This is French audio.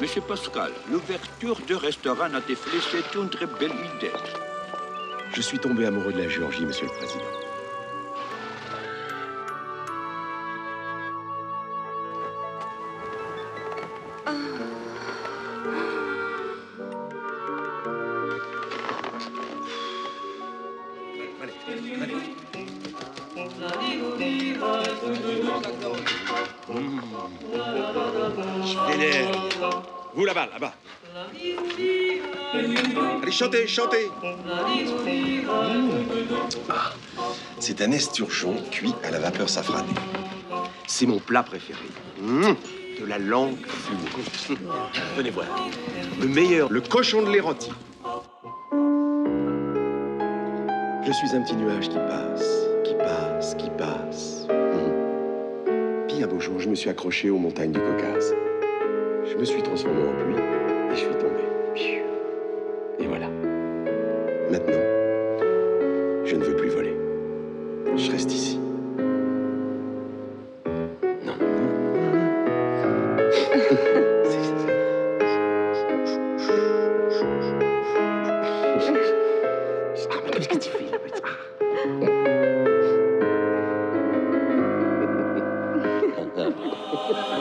Monsieur Pascal, l'ouverture de restaurant à Tbilissi, c'est une très belle idée. Je suis tombé amoureux de la Géorgie, Monsieur le Président. Vous là-bas, là-bas. Allez, chantez, chantez. Ah, c'est un esturgeon cuit à la vapeur safranée. C'est mon plat préféré. De la langue fumée. Venez voir. Le meilleur, le cochon de l'Héranti. Je suis un petit nuage qui passe, qui passe, qui passe. Puis un beau jour, je me suis accroché aux montagnes du Caucase. Je me suis transformé en pluie et je suis tombé. Et voilà. Maintenant, je ne veux plus voler. Je reste ici. Non. Ah, mais qu'est-ce que tu fais là?